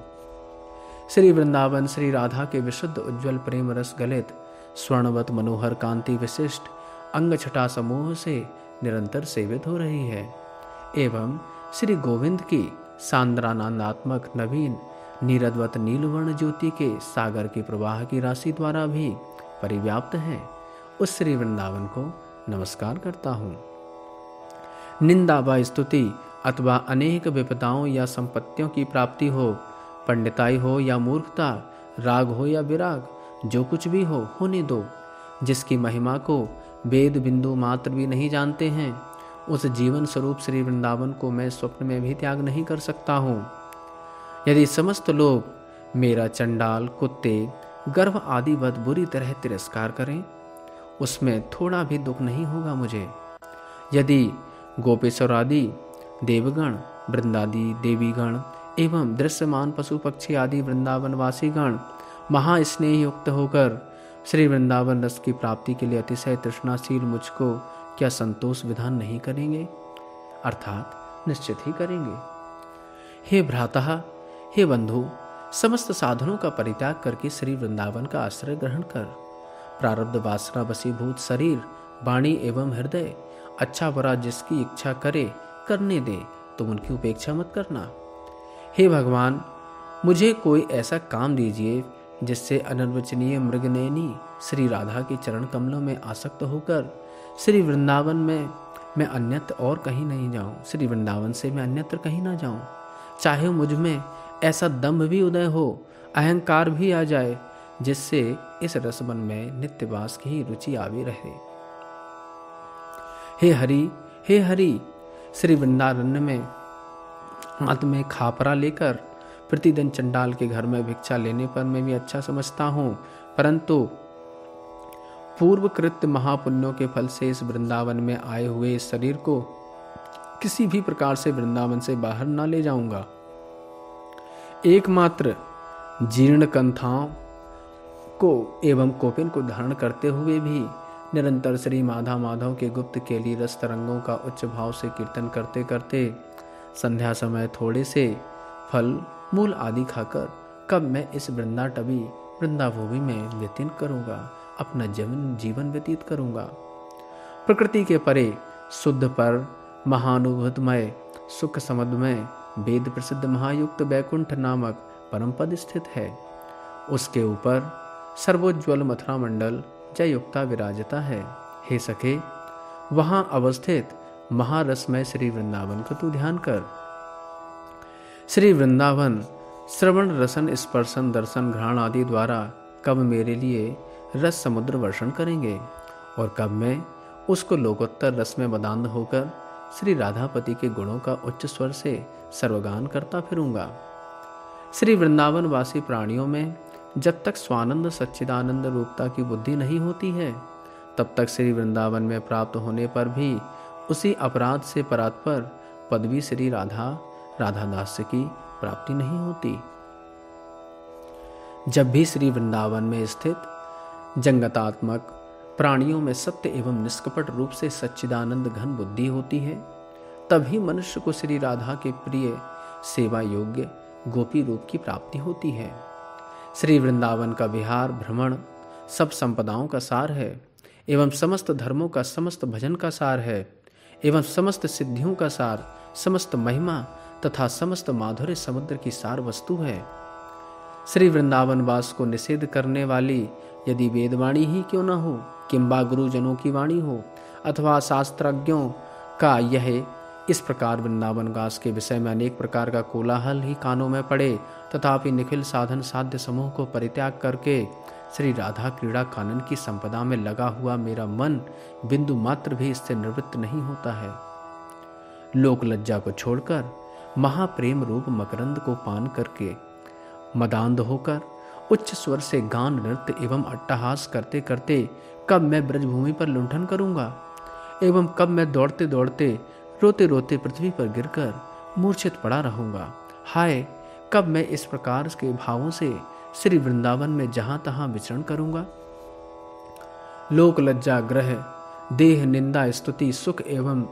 श्री वृंदावन श्री राधा के विशुद्ध उज्ज्वल प्रेम रस गलित स्वर्णवत मनोहर कांति विशिष्ट अंग छटा समूह से निरंतर सेवित हो रही है एवं श्री गोविंद की सांद्रानंदात्मक नवीन नीरदवत नीलवर्ण ज्योति के सागर के प्रवाह की राशि द्वारा भी परिव्याप्त है। उस श्री वृंदावन को नमस्कार करता हूँ। निंदा व स्तुति अथवा अनेक विपदाओं या संपत्तियों की प्राप्ति हो, पंडिताई हो या मूर्खता, राग हो या विराग, जो कुछ भी हो होने दो। जिसकी महिमा को वेद बिंदु मात्र भी नहीं जानते हैं, उस जीवन स्वरूप श्री वृंदावन को मैं स्वप्न में भी त्याग नहीं कर सकता हूँ। यदि समस्त लोग मेरा चंडाल कुत्ते गर्व आदिवत बुरी तरह तिरस्कार करें, उसमें थोड़ा भी दुख नहीं होगा मुझे। यदि गोपेश्वर आदि देवगण वृंदादि देवीगण एवं दृश्यमान पशु पक्षी आदि वृंदावनवासीगण महास्नेह युक्त होकर श्री वृंदावन रस की प्राप्ति के लिए अतिशय तृष्णाशील मुझको क्या संतोष विधान नहीं करेंगे? अर्थात निश्चित ही करेंगे। हे भ्राता, हे बंधु, समस्त साधनों का परित्याग करके श्री वृंदावन का आश्रय ग्रहण कर। प्रारब्ध वासना वशीभूत शरीर वाणी एवं हृदय अच्छा बुरा जिसकी इच्छा करे करने दे, तुम उनकी उपेक्षा मत करना। हे भगवान, मुझे कोई ऐसा काम दीजिए जिससे अनिर्वचनीय मृगनयनी श्री राधा के चरण कमलों में आसक्त होकर श्री वृंदावन में मैं अन्यत्र और कहीं नहीं जाऊं, श्री वृंदावन से मैं अन्यत्र कहीं ना जाऊं। चाहे मुझ में ऐसा दम्भ भी उदय हो, अहंकार भी आ जाए, जिससे इस रसवन में नित्यवास की रुचि आवी रहे। हे हरि, हे हरि, श्री वृंदारण्य में हाथ में खापरा लेकर प्रतिदिन चंडाल के घर में भिक्षा लेने पर मैं भी अच्छा समझता हूँ, परंतु पूर्व कृत्य महापुण्यों के फल से इस वृंदावन में आए हुए इस शरीर को किसी भी प्रकार से वृंदावन से बाहर ना ले जाऊंगा। एकमात्र जीर्ण कंथाओं को एवं कोपिन को धारण करते हुए भी निरंतर श्री माधा माधव के गुप्त के लिए रस तरंगों का उच्च भाव से कीर्तन करते करते संध्या समय थोड़े से फल मूल आदि खाकर कब मैं इस वृंदा टबी वृंदाभूमि में व्यतीत करूँगा, अपना जीवन जीवन व्यतीत करूँगा। प्रकृति के परे शुद्ध पर महानुभूतमय सुख समदमय वेद प्रसिद्ध महायुक्त बैकुंठ नामक परम पद स्थित है। उसके ऊपर सर्वोज्ज्वल मथुरा मंडल जयुक्ता विराजता है। हे सखे, वहाँ अवस्थित महारसमय श्री वृंदावन को तू ध्यान कर। श्री वृंदावन श्रवण रसन स्पर्शन दर्शन घ्राण आदि द्वारा कब मेरे लिए रस समुद्र वर्षण करेंगे और कब मैं उसको लोकोत्तर रस में बदान्ध होकर श्री राधापति के गुणों का उच्च स्वर से सर्वगान करता फिरूंगा। श्री वृंदावन वासी प्राणियों में जब तक स्वानंद सच्चिदानंद रूपता की बुद्धि नहीं होती है, तब तक श्री वृंदावन में प्राप्त होने पर भी उसी अपराध से परात्पर पदवी श्री राधा राधादास की प्राप्ति नहीं होती। जब भी श्री वृंदावन में स्थित जंगतात्मक प्राणियों में सत्य एवं निष्कपट रूप से सच्चिदानंद घन बुद्धि होती है, तभी मनुष्य को श्री राधा के प्रिय सेवा योग्य गोपी रूप की प्राप्ति होती है। श्री वृंदावन का विहार भ्रमण सब संपदाओं का सार है एवं समस्त धर्मों का समस्त भजन का सार है एवं समस्त सिद्धियों का सार, समस्त महिमा तथा समस्त माधुर्य समुद्र की सार वस्तु है। श्री वृंदावनवास को निषेध करने वाली यदि वेदवाणी ही क्यों न हो, किंबा गुरुजनों की वाणी हो, अथवा शास्त्रज्ञों का यह इस प्रकार वृंदावनवास के विषय में अनेक प्रकार का कोलाहल ही कानों में पड़े, तथापि निखिल साधन साध्य समूह को परित्याग करके श्री राधा क्रीड़ा कानन की संपदा में लगा हुआ मेरा मन बिंदु मात्र भी इससे निवृत्त नहीं होता है। लोक लज्जा को छोड़कर महाप्रेम रूप मकरंद को पान करके मदान्ध होकर उच्च स्वर से गान नृत्य एवं अट्टहास करते करते कब मैं ब्रजभूमि पर लुंठन करूंगा एवं कब मैं दौड़ते दौड़ते रोते रोते पृथ्वी पर गिरकर मूर्छित पड़ा रहूंगा। हाय, कब मैं इस प्रकार के भावों से श्री वृंदावन में जहां तहां विचरण करूंगा। लोक लज्जा ग्रह देह निंदा स्तुति सुख एवं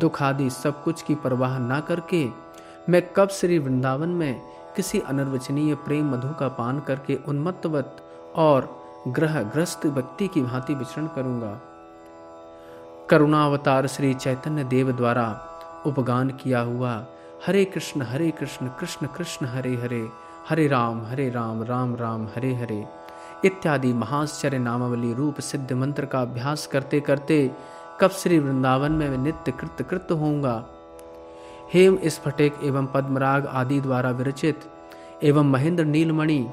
दुख आदि सब कुछ की परवाह ना करके मैं कब श्री वृंदावन में किसी अनिर्वचनीय प्रेम मधु का पान करके उन्मत्तवत और ग्रहग्रस्त व्यक्ति की भांति विचरण करूंगा। करुणावतार श्री चैतन्य देव द्वारा उपगान किया हुआ हरे कृष्ण हरे कृष्ण कृष्ण कृष्ण हरे हरे, हरे राम हरे राम राम राम हरे हरे इत्यादि महाश्चर्य नामावली रूप सिद्ध मंत्र का अभ्यास करते करते कब श्री वृंदावन में नित्य कृत कृत होऊंगा। हेम स्फटिक एवं पद्मराग आदि द्वारा विरचित एवं महेंद्र नीलमणि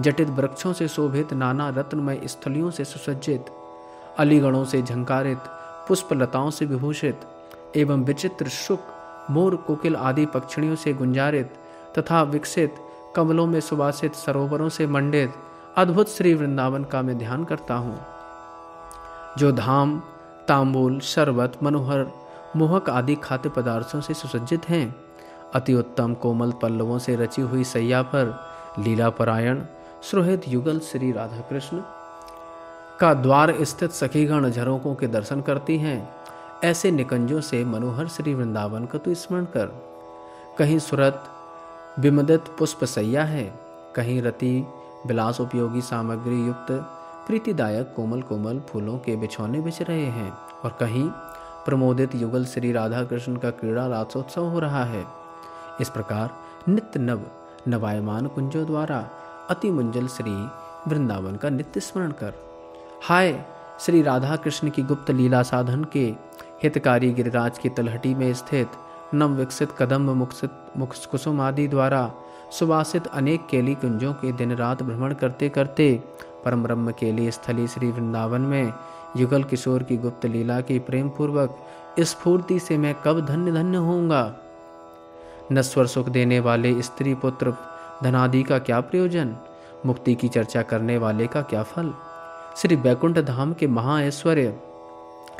जटित वृक्षों से शोभित नाना रत्नमय स्थलियों से सुसज्जित अलीगणों से झंकारित पुष्पलताओं से विभूषित एवं विचित्र शुक मोर कोकिल आदि पक्षिणियों से गुंजारित तथा विकसित कमलों में सुवासित सरोवरों से मंडित अद्भुत श्री वृंदावन का मैं ध्यान करता हूँ, जो धाम तांबूल शरबत मनोहर मोहक आदि खाद्य पदार्थों से सुसज्जित हैं। अति उत्तम कोमल पल्लवों से रची हुई सैया पर लीलापरायण सुहृद युगल श्री राधा कृष्ण का द्वार स्थित सखीगण झरोकों के दर्शन करती हैं। ऐसे निकंजों से मनोहर श्री वृंदावन का तू स्मरण कर। कहीं सुरत विमदित पुष्प सैया है, कहीं रति विलास उपयोगी सामग्री युक्त प्रीतिदायक कोमल कोमल फूलों के बिछौने बिछ रहे हैं और कहीं प्रमोदित युगल श्री राधा कृष्ण का क्रीड़ा रासोत्सव हो रहा है। इस प्रकार नित्य नव नवायमान कुंजों द्वारा अति मुंजल श्री वृंदावन का नित्य स्मरण कर। हाय, श्री राधा कृष्ण की गुप्त लीला साधन के हितकारी गिरिराज की तलहटी में स्थित नव विकसित कदम्ब मुक्सित कुसुम आदि द्वारा सुवासित अनेक केली कुंजों के दिन रात भ्रमण करते करते परम ब्रह्म केली स्थली श्री वृंदावन में युगल किशोर की गुप्त लीला की प्रेम पूर्वक स्फूर्ति से मैं कब धन्य धन्य होऊंगा। नश्वर सुख देने वाले स्त्री पुत्र धनादि का क्या प्रयोजन, मुक्ति की चर्चा करने वाले का क्या फल। श्री बैकुंठ धाम के महाऐश्वर्य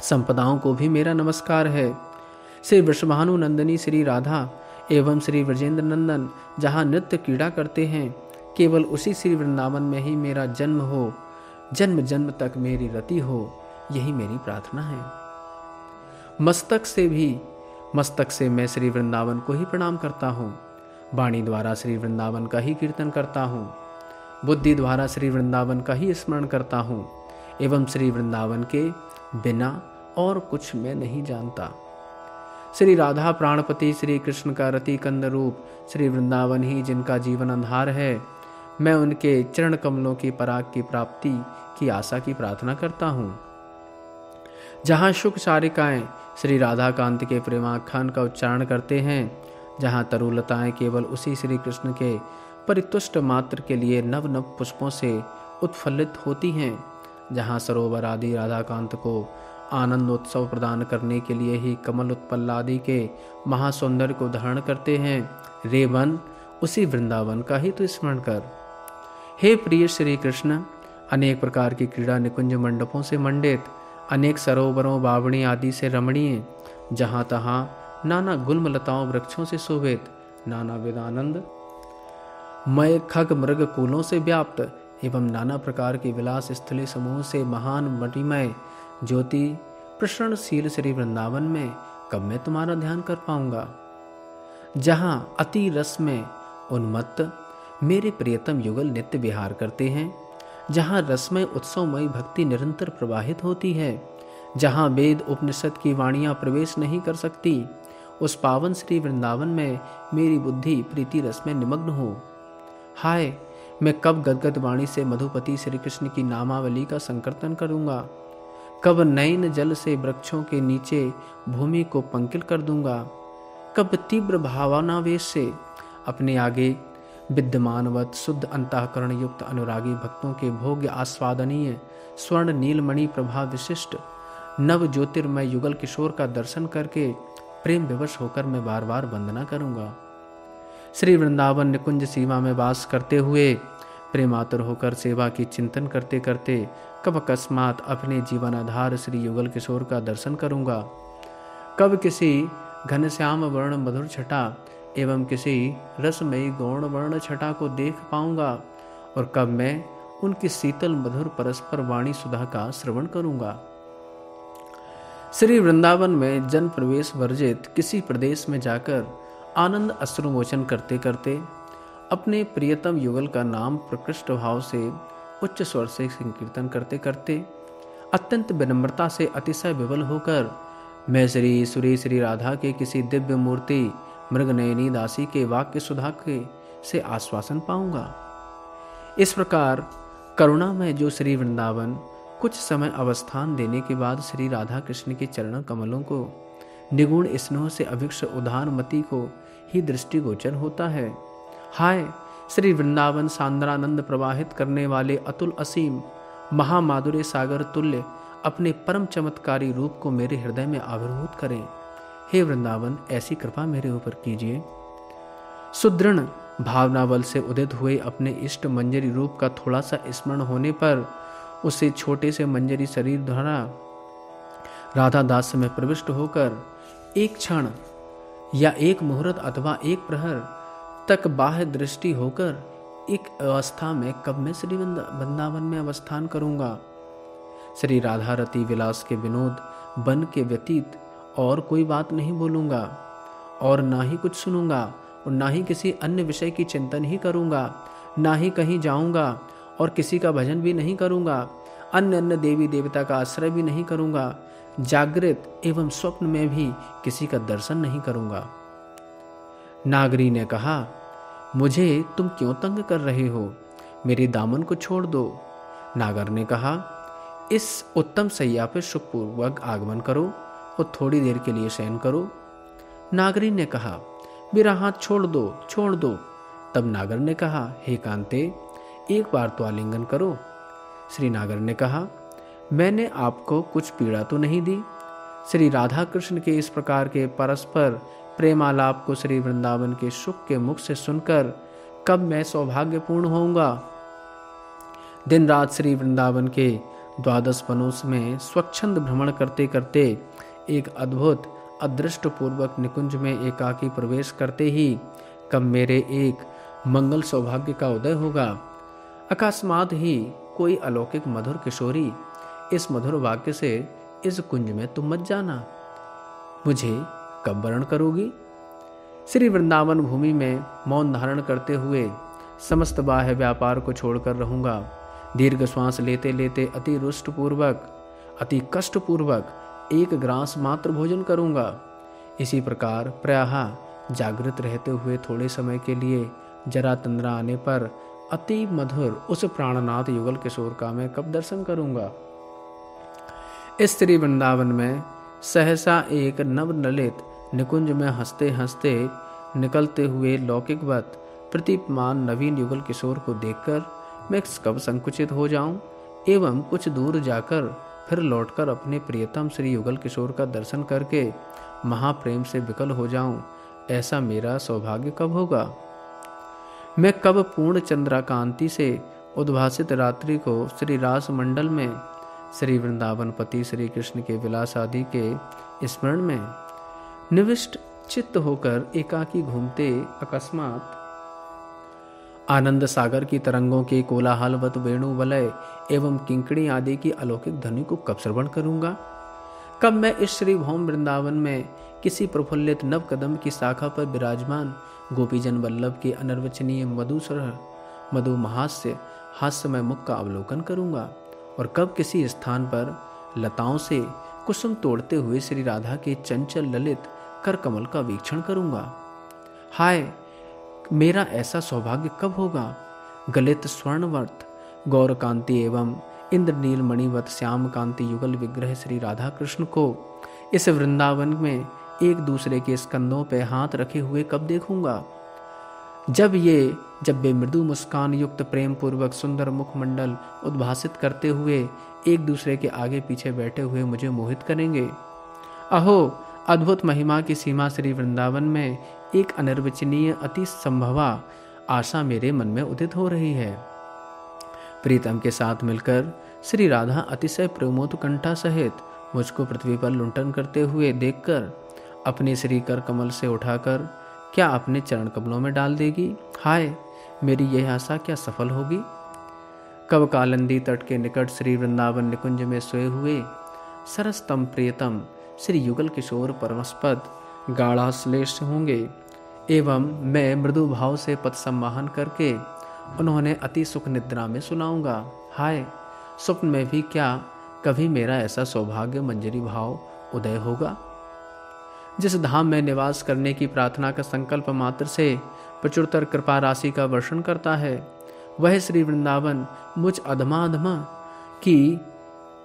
संपदाओं को भी मेरा नमस्कार है। श्री वृषभानु नंदिनी श्री राधा एवं श्री ब्रजेंद्र नंदन जहाँ नृत्य क्रीड़ा करते हैं, केवल उसी श्री वृंदावन में ही मेरा जन्म हो, जन्म जन्म तक मेरी रति हो, यही मेरी प्रार्थना है। मस्तक से भी मस्तक से मैं श्री वृंदावन को ही प्रणाम करता हूँ, वाणी द्वारा श्री वृंदावन का ही कीर्तन करता हूँ, बुद्धि द्वारा श्री वृंदावन का ही स्मरण करता हूँ एवं श्री वृंदावन के बिना और कुछ मैं नहीं जानता। श्री राधा प्राणपति श्री कृष्ण का रति कंद रूप श्री वृंदावन ही जिनका जीवन अंधार है, मैं उनके चरण कमलों की पराग की प्राप्ति की आशा की प्रार्थना करता हूँ। जहाँ शुक सारिकाएं श्री राधा कांत के प्रेमाख्यान का उच्चारण करते हैं, जहाँ तरुलताएं केवल उसी श्री कृष्ण के परितुष्ट मात्र के लिए नव नव पुष्पों से उत्फुल्लित होती हैं, जहाँ सरोवर आदि राधाकांत को आनंदोत्सव प्रदान करने के लिए ही कमल उत्पल आदि के महासौंदर्य को धारण करते हैं, रेवन उसी वृंदावन का ही तो स्मरण कर। हे प्रिय श्री कृष्ण, अनेक प्रकार की क्रीड़ा निकुंज मंडपों से मंडित अनेक सरोवरों बावणी आदि से रमणीय, जहाँ तहाँ नाना गुल्म लताओं वृक्षों से शोभित नाना वेदानंद मय खग मृग कूलों से व्याप्त एवं नाना प्रकार के विलास स्थली समूह से महान मणिमय ज्योति प्रसरणशील श्री वृंदावन में कब मैं तुम्हारा ध्यान कर पाऊंगा, जहां अति रस में उन्मत्त मेरे प्रियतम युगल नित्य विहार करते हैं, जहां रसमय उत्सवमयी भक्ति निरंतर प्रवाहित होती है, जहां वेद उपनिषद की वाणियां प्रवेश नहीं कर सकती, उस पावन श्री वृंदावन में मेरी बुद्धि प्रीति रस में निमग्न हो। हाय, मैं कब गदगद वाणी से मधुपति श्री कृष्ण की नामावली का संकीर्तन करूंगा, कब नयन जल से वृक्षों के नीचे भूमि को पंकिल कर दूंगा, कब तीव्र भावनावेश से अपने आगे विद्यमानवत शुद्ध अंतःकरण युक्त अनुरागी भक्तों के भोग्य आस्वादनीय स्वर्ण नीलमणि प्रभाव विशिष्ट नव ज्योतिर्मय युगल किशोर का दर्शन करके प्रेम विवश होकर मैं बार बार वंदना करूंगा। श्री वृंदावन निकुंज सीमा में वास करते हुए प्रेमातुर होकर सेवा की चिंतन करते करते कब अकस्मात अपने जीवन आधार श्री युगल किशोर का दर्शन करूंगा, कब किसी घनश्याम वर्ण मधुर छटा एवं किसी रसमयी गौण वर्ण छटा को देख पाऊंगा और कब मैं उनकी शीतल मधुर परस्पर वाणी सुधा का श्रवण करूंगा। श्री वृंदावन में जन प्रवेश वर्जित किसी प्रदेश में जाकर आनंद अश्रुमोचन करते करते अपने प्रियतम युगल का नाम प्रकृष्ट भाव से उच्च स्वर से संकीर्तन करते करते अत्यंत विनम्रता से अतिशय विवल होकर मैं श्री सुरी श्री राधा के किसी दिव्य मूर्ति मृगनयनी दासी के वाक्य सुधा के से आश्वासन पाऊंगा। इस प्रकार करुणा में जो श्री वृंदावन कुछ समय अवस्थान देने के बाद श्री राधा कृष्ण के चरण कमलों को निगुण स्नेह से अभिक्ष उदारमती को ही दृष्टिगोचर होता है। हाय, श्री वृंदावन सांद्रानंद प्रवाहित करने वाले अतुल असीम महामाधुर्य सागर तुल्य अपने परम चमत्कारी रूप को मेरे हृदय में आविर्भूत करें। हे वृंदावन, ऐसी कृपा मेरे ऊपर कीजिए। सुदृढ़ भावना बल से उदित हुए अपने इष्ट मंजरी रूप का थोड़ा सा स्मरण होने पर उसे छोटे से मंजरी शरीर द्वारा राधा दास में प्रविष्ट होकर एक क्षण या एक मुहूर्त अथवा एक प्रहर तक बाह्य दृष्टि होकर एक अवस्था में कब मैं श्री वृंदावन में अवस्थान करूंगा। श्री राधारति विलास के विनोद बन के व्यतीत और कोई बात नहीं बोलूंगा और ना ही कुछ सुनूंगा और ना ही किसी अन्य विषय की चिंतन ही करूंगा, ना ही कहीं जाऊंगा और किसी का भजन भी नहीं करूंगा, अन्य अन्य देवी देवता का आश्रय भी नहीं करूंगा, जागृत एवं स्वप्न में भी किसी का दर्शन नहीं करूंगा। नागरी ने कहा, मुझे तुम क्यों तंग कर रहे हो, मेरे दामन को छोड़ दो। नागर ने कहा, इस उत्तम सैया पर सुखपूर्वक आगमन करो और थोड़ी देर के लिए शयन करो। नागरी ने कहा, मेरा हाथ छोड़ दो छोड़ दो। तब नागर ने कहा, हे कांते, एक बार तो आलिंगन करो। श्री नागर ने कहा, मैंने आपको कुछ पीड़ा तो नहीं दी। श्री राधा कृष्ण के इस प्रकार के परस्पर प्रेमालाप को श्री वृंदावन के सुख के मुख से सुनकर कब मैं सौभाग्यपूर्ण होऊंगा। दिन रात श्री वृंदावन के द्वादश वनों में स्वच्छंद भ्रमण करते करते एक अद्भुत अदृष्टपूर्वक निकुंज में एकाकी प्रवेश करते ही कब मेरे एक मंगल सौभाग्य का उदय होगा। अकस्मात ही कोई अलौकिक मधुर किशोरी इस मधुर वाक्य से, इस कुंज में तुम मत जाना, मुझे कब वरण करोगी। श्री वृंदावन भूमि में मौन धारण करते हुए समस्त बाह्य व्यापार को छोड़कर रहूंगा। दीर्घ श्वास लेते लेते अति रुष्टपूर्वक अति कष्टपूर्वक एक ग्रास मात्र भोजन करूंगा। इसी प्रकार प्रयाहा जागृत रहते हुए थोड़े समय के लिए जरा तंद्रा आने पर अति मधुर उस प्राणनाथ युगल किशोर का मैं कब दर्शन करूंगा। इस श्री वृंदावन में सहसा एक नवनलित निकुंज में हंसते हंसते निकलते हुए लौकिकवत प्रतीपमान नवीन युगल किशोर को देखकर मैं कब संकुचित हो जाऊं एवं कुछ दूर जाकर फिर लौटकर अपने प्रियतम श्री युगल किशोर का दर्शन करके महाप्रेम से विकल हो जाऊं, ऐसा मेरा सौभाग्य कब होगा। मैं कब पूर्ण चंद्रकांति से उद्भासित रात्रि को श्री रास मंडल में श्री वृंदावन पति श्री कृष्ण के विलास आदि के स्मरण में निविष्ट चित्त होकर एकाकी घूमते अकस्मात आनंद सागर की तरंगों के कोलाहलवत वेणु वलय एवं किंकड़ी आदि की अलौकिक ध्वनि को कब श्रवण करूंगा? कब मैं इस श्री भौम वृंदावन में किसी प्रफुल्लित नव कदम की शाखा पर विराजमान गोपीजन वल्लभ के अनर्वचनीय मधुसरह मधु महास्य हास्यमय मुख का अवलोकन करूंगा? और कब किसी स्थान पर लताओं से कुसुम तोड़ते हुए श्री राधा के चंचल ललित कर कमल का वीक्षण करूंगा? हाय, मेरा ऐसा सौभाग्य कब होगा? गलित स्वर्णवर्त गौर कांति एवं इंद्रनील मणिवत श्याम कांति युगल विग्रह श्री राधा कृष्ण को इस वृंदावन में एक दूसरे के स्कंधों पर हाथ रखे हुए कब देखूंगा? जब ये जब वे मृदु मुस्कान युक्त प्रेम पूर्वक सुंदर मुखमंडल उद्भासित करते हुए एक दूसरे के आगे पीछे बैठे हुए मुझे मोहित करेंगे। अहो, अद्भुत महिमा की सीमा श्री वृंदावन में एक अनिर्वचनीय अति संभवा आशा मेरे मन में उदित हो रही है। प्रीतम के साथ मिलकर श्री राधा अतिशय प्रेमोत्कंठा सहित मुझको पृथ्वी पर लुंटन करते हुए देखकर अपने श्री कर कमल से उठाकर क्या अपने चरण कमलों में डाल देगी? हाय, मेरी यह आशा क्या सफल होगी? कब कालंदी तट के निकट श्री वृंदावन निकुंज में सोए हुए सरसतम प्रियतम श्री युगल किशोर परमस्पद गाढ़ा श्लेष होंगे एवं मैं मृदु भाव से पद सम्माहन करके उन्होंने अति सुख निद्रा में सुनाऊंगा। हाय, स्वप्न में भी क्या कभी मेरा ऐसा सौभाग्य मंजरी भाव उदय होगा? जिस धाम में निवास करने की प्रार्थना का संकल्प मात्र से प्रचुरतर कृपा राशि का वर्षण करता है, वह श्री वृंदावन मुझ अधमाधमा की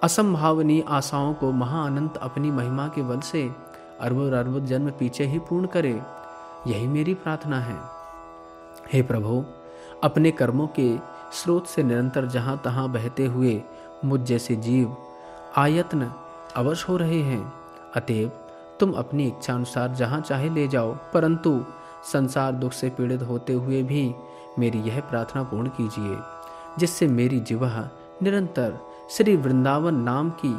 असंभावनीय आशाओं को महाअनंत अपनी महिमा के बल से अरबों अरबों जन्म पीछे ही पूर्ण करे, यही मेरी प्रार्थना है। हे प्रभु, अपने कर्मों के स्रोत से निरंतर जहाँ तहाँ बहते हुए मुझ जैसे जीव आयतन अवश्य हो रहे हैं। अतएव तुम अपनी इच्छा अनुसार जहाँ चाहे ले जाओ, परंतु संसार दुख से पीड़ित होते हुए भी मेरी यह प्रार्थना पूर्ण कीजिए जिससे मेरी जिह्वा निरंतर श्री वृंदावन नाम की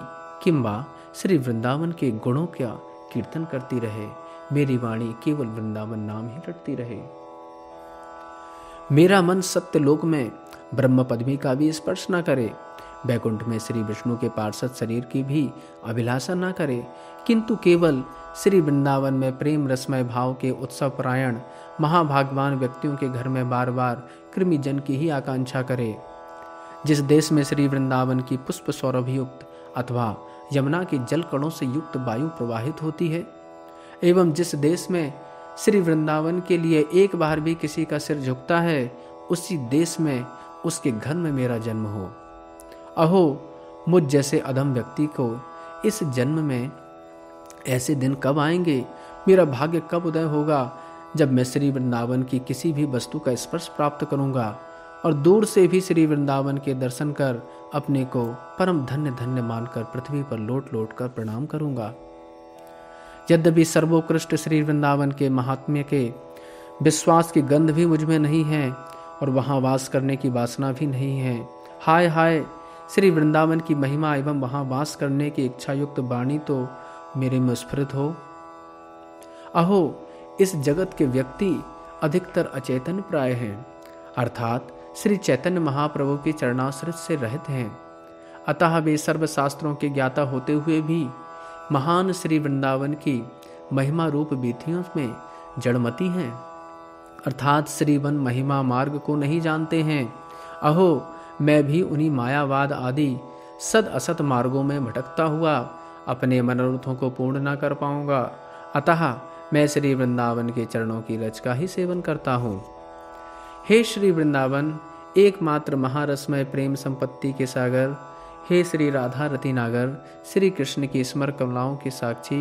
किंबा श्री वृंदावन के गुणों का कीर्तन करती रहे, मेरी वाणी केवल वृंदावन नाम ही रटती रहे। मेरा मन सत्यलोक में ब्रह्म पदवी का भी स्पर्श न करे, बैकुंठ में श्री विष्णु के पार्षद शरीर की भी अभिलाषा न करे, किंतु केवल श्री वृंदावन में प्रेम रसमय भाव के उत्सव परायण महाभागवान व्यक्तियों के घर में बार बार कृमिजन की ही आकांक्षा करे। जिस देश में श्री वृंदावन की पुष्प सौरभयुक्त अथवा यमुना के जल कणों से युक्त वायु प्रवाहित होती है एवं जिस देश में श्री वृंदावन के लिए एक बार भी किसी का सिर झुकता है, उसी देश में उसके घर में मेरा जन्म हो। अहो, मुझ जैसे अधम व्यक्ति को इस जन्म में ऐसे दिन कब आएंगे? मेरा भाग्य कब उदय होगा जब मैं श्री वृंदावन की किसी भी वस्तु का स्पर्श प्राप्त करूंगा और दूर से भी श्री वृंदावन के दर्शन कर अपने को परम धन्य धन्य मानकर पृथ्वी पर लौट लौट कर प्रणाम करूंगा। यद्यपि सर्वोत्कृष्ट श्री वृंदावन के महात्म्य के विश्वास की गंध भी मुझ में नहीं है और वहाँ वास करने की वासना भी नहीं है। हाय हाय, श्री वृंदावन की महिमा एवं वहाँ वास करने की इच्छा युक्त वाणी तो मेरे में स्फुरित हो। अहो, इस जगत के व्यक्ति अधिकतर अचेतन प्राय हैं, अर्थात श्री चैतन्य महाप्रभु के चरणाश्रित से रहित हैं, अतः वे सर्वशास्त्रों के ज्ञाता होते हुए भी महान श्री वृंदावन की महिमा रूप बीथियों में जड़मती हैं, अर्थात श्रीवन महिमा मार्ग को नहीं जानते हैं। अहो, मैं भी उन्हीं मायावाद आदि सद असत मार्गों में भटकता हुआ अपने मनोरथों को पूर्ण न कर पाऊंगा, अतः मैं श्री वृंदावन के चरणों की रज का ही सेवन करता हूँ। हे श्री वृंदावन, एकमात्र महारसमय प्रेम संपत्ति के सागर, हे श्री राधा रति नागर, श्री कृष्ण की स्मर कमलाओं के साक्षी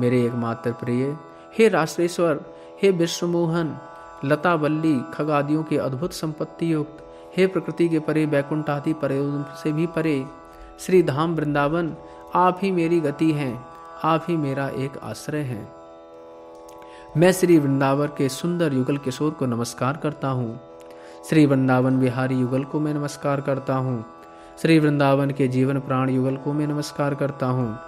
मेरे एकमात्र प्रिय, हे राष्ट्रेश्वर, हे विश्वमोहन, लता वल्ली खगादियों के अद्भुत संपत्ति युक्त, हे प्रकृति के परे बैकुंठ आदि परयों से भी परे श्री धाम वृंदावन, आप ही मेरी गति हैं, आप ही मेरा एक आश्रय हैं। मैं श्री वृंदावन के सुंदर युगल किशोर को नमस्कार करता हूँ, श्री वृंदावन विहारी युगल को मैं नमस्कार करता हूँ, श्री वृंदावन के जीवन प्राण युगल को मैं नमस्कार करता हूँ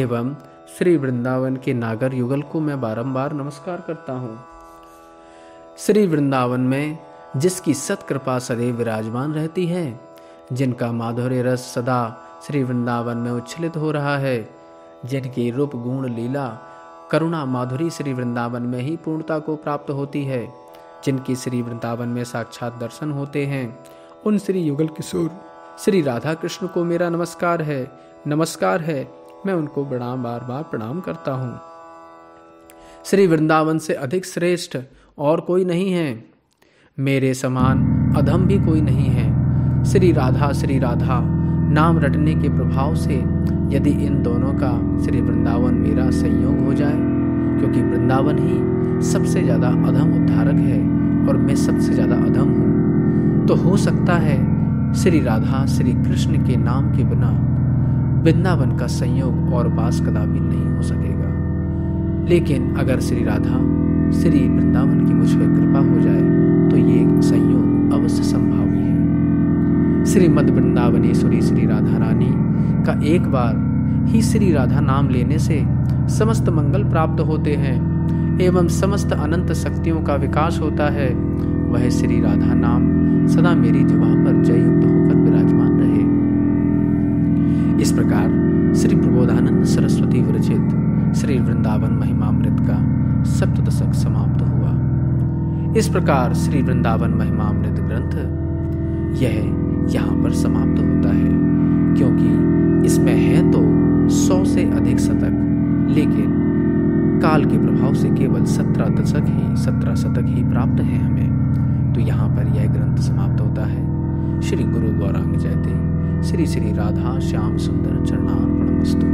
एवं श्री वृंदावन के नागर युगल को मैं बारम्बार नमस्कार करता हूँ। श्री वृंदावन में जिसकी सत्कृपा सदैव विराजमान रहती है, जिनका माधुर्य रस सदा श्री वृंदावन में उच्छलित हो रहा है, जिनकी रूप गुण लीला करुणा माधुरी श्री वृंदावन में ही पूर्णता को प्राप्त होती है, जिनकी श्री वृंदावन में साक्षात दर्शन होते हैं, उन श्री युगल किशोर श्री राधा कृष्ण को मेरा नमस्कार है, नमस्कार है। मैं उनको प्रणाम बार बार प्रणाम करता हूँ। श्री वृंदावन से अधिक श्रेष्ठ और कोई नहीं है, मेरे समान अधम भी कोई नहीं है। श्री राधा श्री राधा नाम रटने के प्रभाव से यदि इन दोनों का श्री वृंदावन मेरा संयोग हो जाए, क्योंकि वृंदावन ही सबसे ज़्यादा अधम उद्धारक है और मैं सबसे ज़्यादा अधम हूँ, तो हो सकता है श्री राधा श्री कृष्ण के नाम के बिना वृंदावन का संयोग और वास कदापि नहीं हो सकेगा। लेकिन अगर श्री राधा श्री वृंदावन की मुझ पर कृपा हो जाए तो ये संयोग अवश्य संभावी है। श्रीमद वृंदावनेश्वरी श्री राधा रानी का एक बार ही श्री राधा नाम लेने से समस्त मंगल प्राप्त होते हैं एवं समस्त अनंत शक्तियों का विकास होता है। वह श्री राधा नाम सदा मेरी जुबान पर जययुक्त होकर विराजमान रहे। इस प्रकार श्री प्रबोधानंद सरस्वती विरचित श्री वृंदावन महिमामृत का सप्तदशक समाप्त हुआ। इस प्रकार श्री वृंदावन महिमामृत ग्रंथ यह यहाँ पर समाप्त होता है, क्योंकि इसमें है तो सौ से अधिक शतक, लेकिन काल के प्रभाव से केवल सत्रह दशक ही सत्रह शतक ही प्राप्त है हमें। तो यहाँ पर यह ग्रंथ समाप्त होता है। श्री गुरु गौरांग जयते श्री श्री राधा श्याम सुंदर चरणार्पणमस्तु।